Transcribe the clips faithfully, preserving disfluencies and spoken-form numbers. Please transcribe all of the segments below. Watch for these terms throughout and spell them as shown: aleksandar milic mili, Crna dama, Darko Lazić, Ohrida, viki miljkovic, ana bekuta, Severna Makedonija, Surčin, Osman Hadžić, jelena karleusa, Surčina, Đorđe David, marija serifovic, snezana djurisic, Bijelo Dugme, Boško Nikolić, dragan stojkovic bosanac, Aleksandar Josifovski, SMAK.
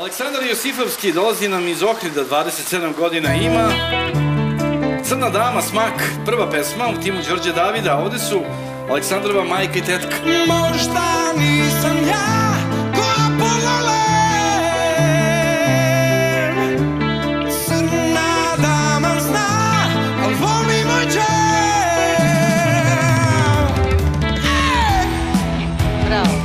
Aleksandar Josifovski dolazi nam iz Ohrida, dvadeset sedam godina ima. Crna dama, SMAK, prva pesma u timu Đorđe Davida. Ovde su Aleksandrova majka i tetka. Možda nisam ja koja pololem, crna dama zna, al voli moj džel. Bravo.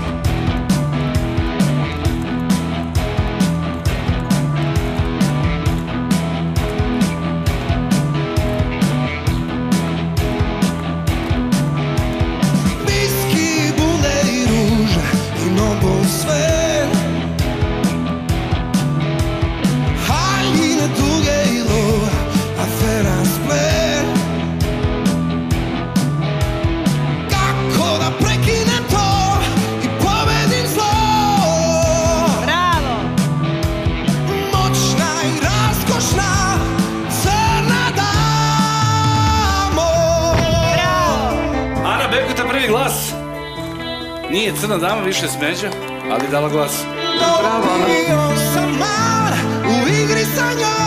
Nije crna dama, više smeđa, ali dala glas. Bravo, Ana. Dobio sam mar u igri sa njom,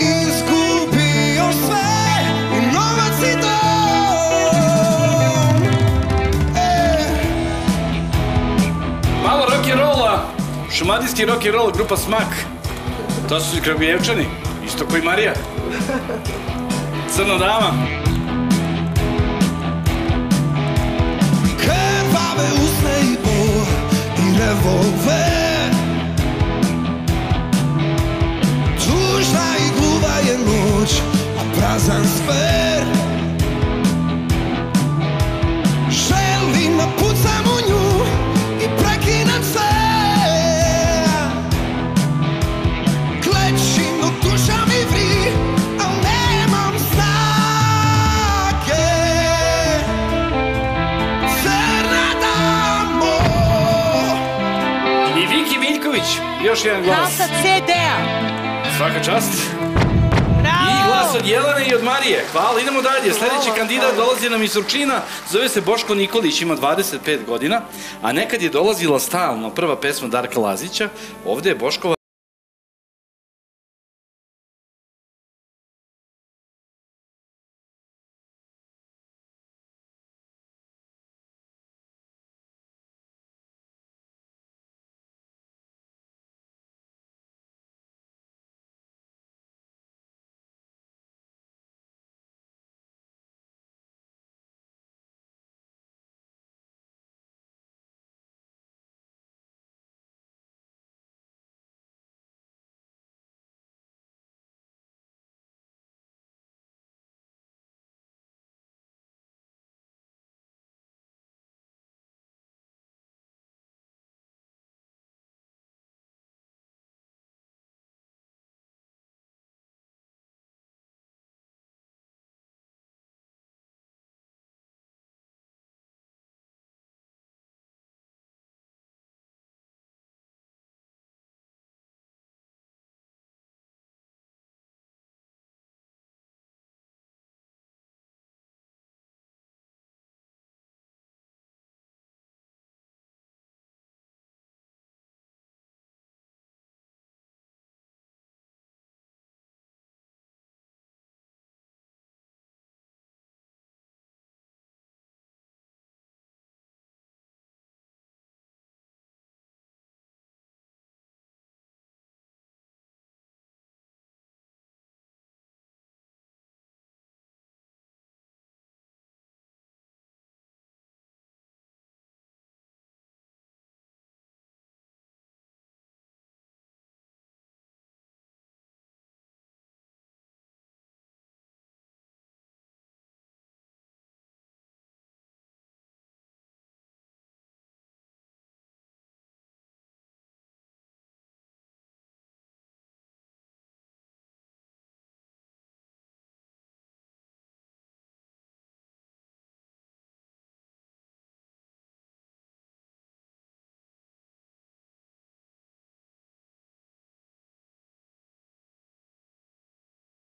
izgubio sve i novac i dom. Malo rock'n'rolla, šumadijski rock'n'roll, grupa SMAK. To su Kragujevčani, isto koji Marija. Crna dama. Tužna i gluva je noć, a prazan sfer. Želim da pucam u nju i prekinem se. Klečim dok duša mi vri, al nemam snage. Crna damo. Još jedan glas. Glasa ce de a. Svaka čast. I glas od Jelene i od Marije. Hvala, idemo dalje. Sljedeći kandidat dolazi nam iz Surčina. Zove se Boško Nikolić, ima dvadeset pet godina. A nekad je dolazila stalno prva pesma Darka Lazića. Ovde je Boškova.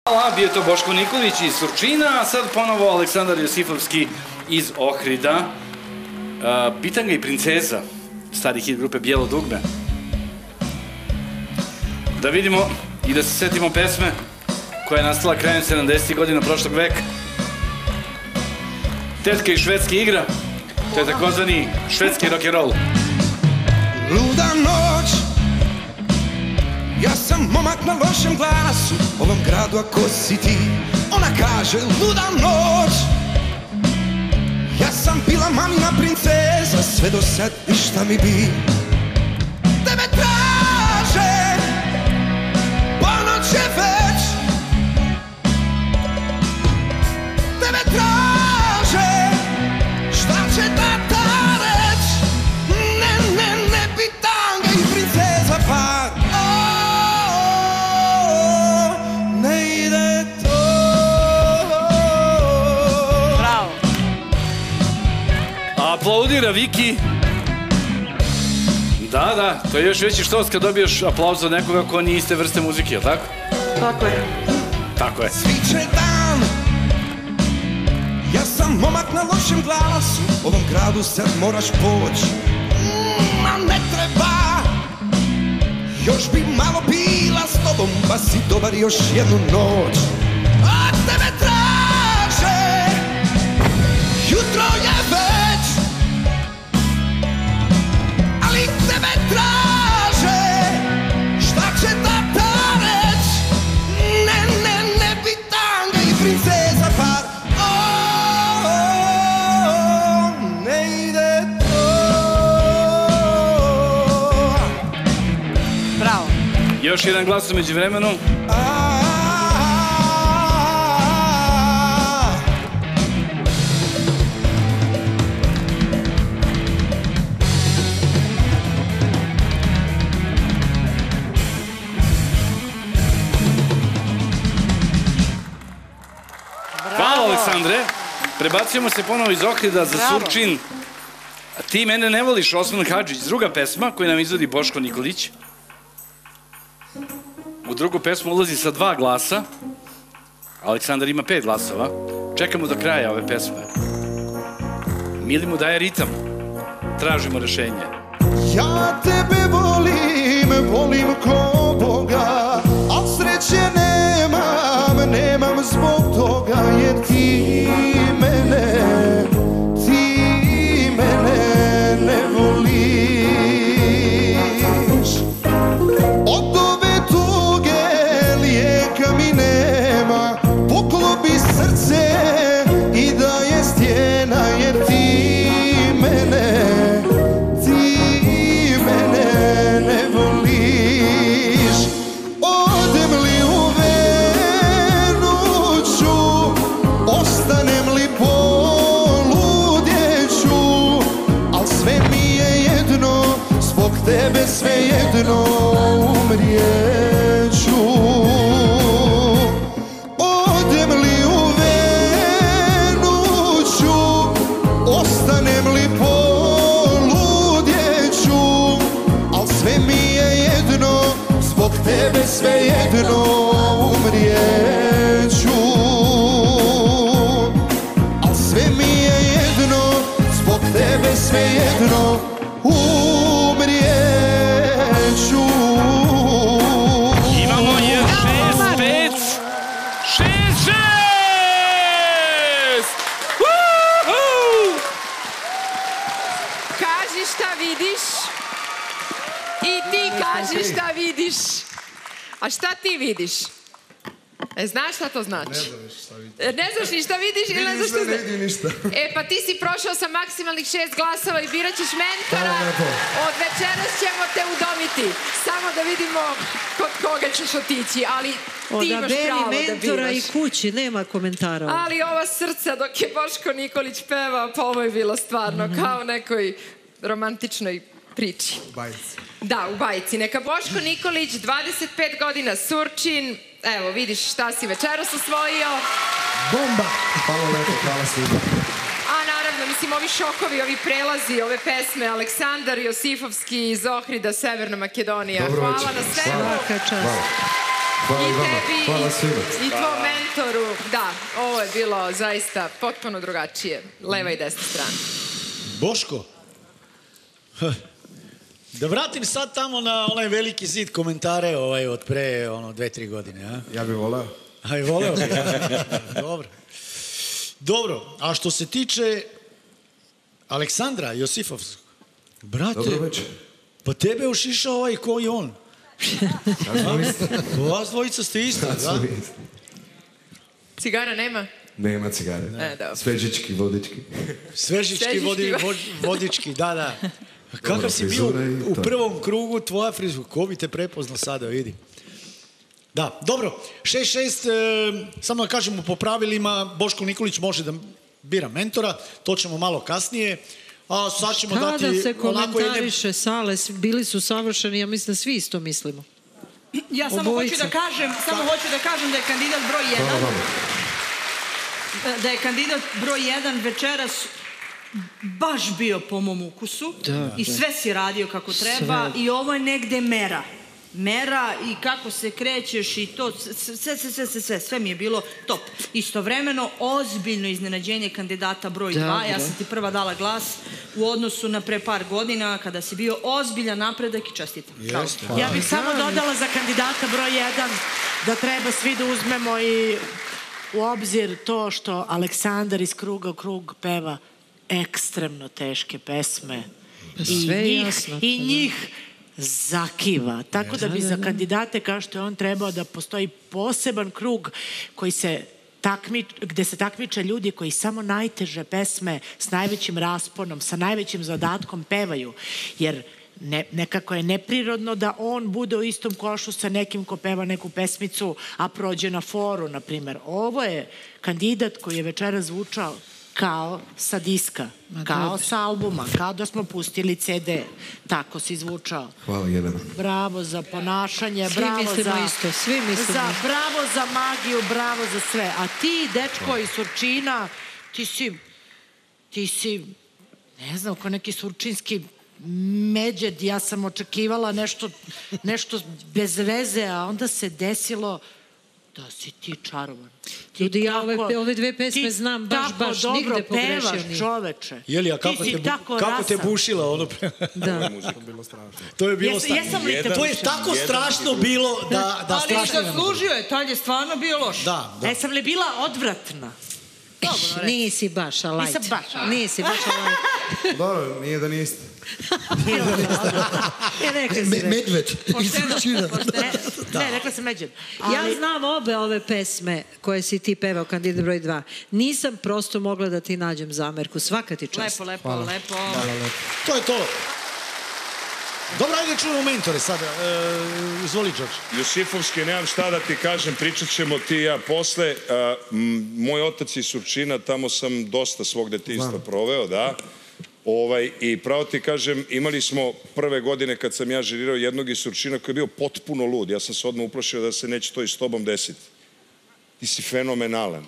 Hvala, bio je to Boško Nikolić iz Surčina, a sad ponovo Aleksandar Josifovski iz Ohrida. Pitan ga i princeza, stari hit grupe Bijelo Dugme. Da vidimo i da se setimo pesme koja je nastala krajem sedamdesetih godina prošlog veka. Tetka i švedski igra, to je takozvani švedski rock'n'roll. Luda noć, ja sam momak na lošem glasu, ovom gradu ako si ti, ona kaže luda noć. Ja sam bila mamina princeza, sve do sad ništa mi bi. Tebe traže, ponoć je već. Tebe traže, šta će tata reć? Ne, ne, ne bi tanga i princeza pa. Ne ide to. Bravo. Aplaudira Viki. Da, da, to je još veći štos kad dobiješ aplauz od nekoga ko nije iste vrste muzike, je li tako? Tako je. Tako je. Sviće dan, ja sam momak na lošem glasu, ovom gradu sad moraš poći, a ne treba. Još bi malo bila s tobom, pa si dobar još jednu noć. Od tebe traže, jutro je već, ali tebe traže, šta će tata reć? Ne, ne, ne bi tanga i princeza par. O, ne ide to. Bravo. Još jedan glas u međuvremenu. Prebacujemo se ponovo iz Ohrida za Surčin. A ti mene ne voliš, Osman Hadžić. Druga pesma koju nam izvodi Boško Nikolić. U drugu pesmu ulazi sa dva glasa. Aleksandar ima pet glasova. Čekamo do kraja ove pesme. Mili mu daje ritam. Tražimo rešenje. Ja tebe volim, volim ko Boga, a sreće nemam, nemam zbog toga, jer ti svejedno umrijeću. Odem li u venuću, ostanem li poludjeću, al sve mi je jedno, zbog tebe svejedno umrijeću. Al sve mi je jedno, zbog tebe svejedno šta vidiš. A šta ti vidiš? E, znaš šta to znači? Ne znam šta vidiš. Ne znaš ni šta vidiš ili ne znaš šta znaš? Vidim ništa, ne vidim ništa. E, pa ti si prošao sa maksimalnih šest glasova i birat ćeš mentora. Od večeras ćemo te udomiti. Samo da vidimo kod koga ćeš otići, ali ti imaš pravo da biraš. Odaberi mentora i kući, nema komentara. Ali ova srca dok je Boško Nikolić peva, pa ovo je bilo stvarno kao u nekoj romantičnoj priči. U bajici. Da, u bajici. Neka Boško Nikolić, dvadeset pet godina, Surčin. Evo, vidiš šta si večeras osvojio. Bomba! Hvala lepo, hvala svima. A naravno, mislim, ovi šokovi, ovi prelazi, ove pesme, Aleksandar Josifovski iz Ohrida, Severna Makedonija. Hvala na svemu. Hvala i tebi, hvala svima. I tvoj mentoru. Da, ovo je bilo zaista potpuno drugačije. Leva i desna strana. Boško! Da vratim sad tamo na onaj veliki zid komentare od pre dve, tri godine. Ja bih volao. Ja bih volao. Dobro. Dobro, a što se tiče Aleksandra Josifovskog, brate, pa tebe ušišao ovaj ko i on. Vas dvojica ste isti, da? Cigara nema? Nema cigare. Svežički, vodički. Svežički, vodički, da, da. Kakav si bio u prvom krugu, tvoja frizura, ko bi te prepoznao sada, vidim. Da, dobro, šest šest, samo da kažemo po pravilima, Boško Nikolić može da bira mentora, to ćemo malo kasnije. A sad ćemo dati... Kada se komentariše, Sale, bili su savršeni, ja mislim da svi isto mislimo. Ja samo hoću da kažem, samo hoću da kažem da je kandidat broj jedan, da je kandidat broj jedan večeras baš bio po mom ukusu i sve si radio kako treba i ovo je negde mera. Mera i kako se krećeš i to, sve, sve, sve, sve, sve mi je bilo top. Istovremeno, ozbiljno iznenađenje kandidata broj dva, ja sam ti prva dala glas u odnosu na pre par godina, kada si bio ozbiljan napredak i čestitam. Ja bih samo dodala za kandidata broj jedan, da treba svi da uzmemo i u obzir to što Aleksandar iz kruga u krug peva ekstremno teške pesme i njih zakiva. Tako da bi za kandidate kao što je on trebao da postoji poseban krug gde se takmiče ljudi koji samo najteže pesme s najvećim rasponom, sa najvećim zadatkom pevaju. Jer nekako je neprirodno da on bude u istom košu sa nekim ko peva neku pesmicu, a prođe na foru, na primjer. Ovo je kandidat koji je večera zvučao kao sa diska, kao sa albuma, kao da smo pustili ce de. Tako si zvučao. Hvala, Jelena. Bravo za ponašanje, bravo za... Svi mislimo isto, svi mislimo isto. Bravo za magiju, bravo za sve. A ti, dečko iz Surčina, ti si, ti si, ne znam, ko neki surčinski međed, ja sam očekivala nešto bez veze, a onda se desilo... Da si ti čarovan. Ljudi, ja ove dve pesme znam baš, baš, nigde pogrešio nije. Ti tako dobro pevaš, čoveče. Jeli, a kako te bušila ono pre... Da. To je bilo strašno. To je tako strašno bilo da strašno... Ali zaslužio je, tad je stvarno bio loš. Da, da. Jesam li bila odvratna? Nisi baš, a lajt. Nisam baš, nisi baš, a lajt. Dobro, nije da niste. Medved ne, rekla sam Medved. Ja znam obe ove pesme koje si ti pevao, kandidat broj dva. Nisam prosto mogla da ti nađem zamerku. Svaka ti čast. Lepo, lepo, lepo. To je to. Dobro, ajde čujemo mentore sada. Izvoli, Đorđe. Josifovski, nemam šta da ti kažem, pričat ćemo ti i ja posle. Moj otac iz Surčina, tamo sam dosta svog detinjstva proveo, da. I pravo ti kažem, imali smo prve godine kad sam ja žirirao jednog iz Surčina koji je bio potpuno lud. Ja sam se odmah uplašio da se neće to i s tobom desiti. Ti si fenomenalan.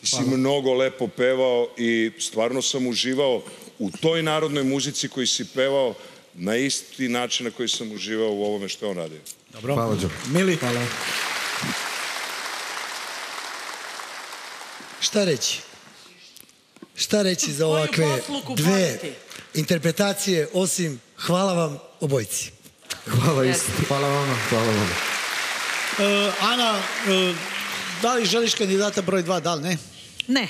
Ti si mnogo lepo pevao i stvarno sam uživao u toj narodnoj muzici koju si pevao na isti način na koji sam uživao u ovome što je on radio. Dobro. Hvala, Đorđe. Mili. Hvala. Šta reći? Šta reći za ovakve dve interpretacije, osim hvala vam obojici. Hvala isto. Hvala vam. Ana, da li želiš kandidata broj dva, da li ne? Ne.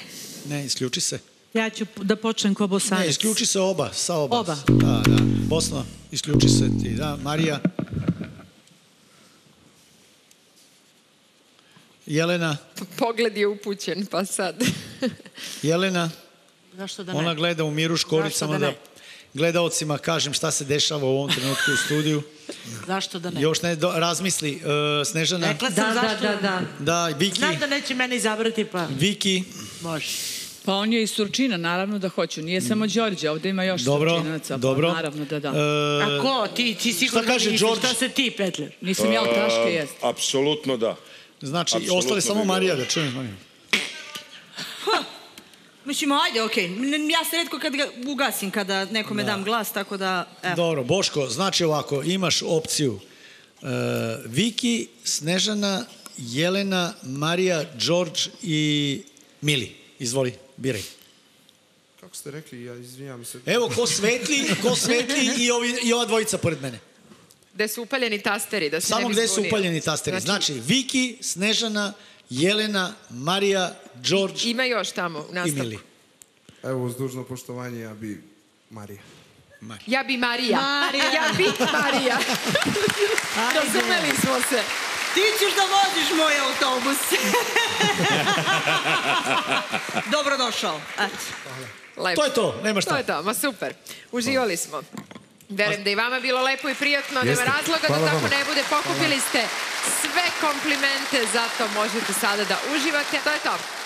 Ne, isključi se. Ja ću da počnem ko Bosanac. Ne, isključi se oba, sa oba. Oba. Da, da. Bosna, isključi se ti, da. Marija. Jelena. Pogled je upućen, pa sad. Jelena. Ona gleda u miru škoricama da gledaocima kažem šta se dešava u ovom trenutku u studiju. Zašto da ne? Još ne razmisli. Snežana. Rekla sam zašto da ne. Viki. Znam da neće mene izabrati pa. Viki. Može. Pa on je iz Surčina, naravno da hoću. Nije samo Đorđe, ovde ima još Surčinaca. Dobro, dobro. A ko? Ti sigurno nisi. Šta se ti petljaš? Nisam ja u taške jest. Apsolutno da. Znači, ostale samo Marija da čujem Marija. Mislim, ajde, okej. Ja se redko kad ga ugasim, kada nekome dam glas, tako da... Dobro, Boško, znači ovako, imaš opciju Viki, Snežana, Jelena, Marija, Đorđe i Mili. Izvoli, biraj. Kako ste rekli, ja izvinjam se. Evo, ko svetli, ko svetli i ova dvojica pored mene. Gde su upaljeni tasteri, da se ne bi zbunio. Samo gde su upaljeni tasteri. Znači, Viki, Snežana, Jelena, Marija, Đorđ. Ima još tamo u nastavku. Evo, uz dužno poštovanje, ja bi Marija. Ja bi Marija. Ja bih Marija. Razumeli smo se. Ti ćeš da voziš moj autobus. Dobrodošao. To je to, nema šta. To je to, ma super. Uživali smo. Verujem da i vama bilo lepo i prijatno. Nema razloga da tako ne bude. Pokupili ste sve komplimente, zato možete sada da uživate. To je to.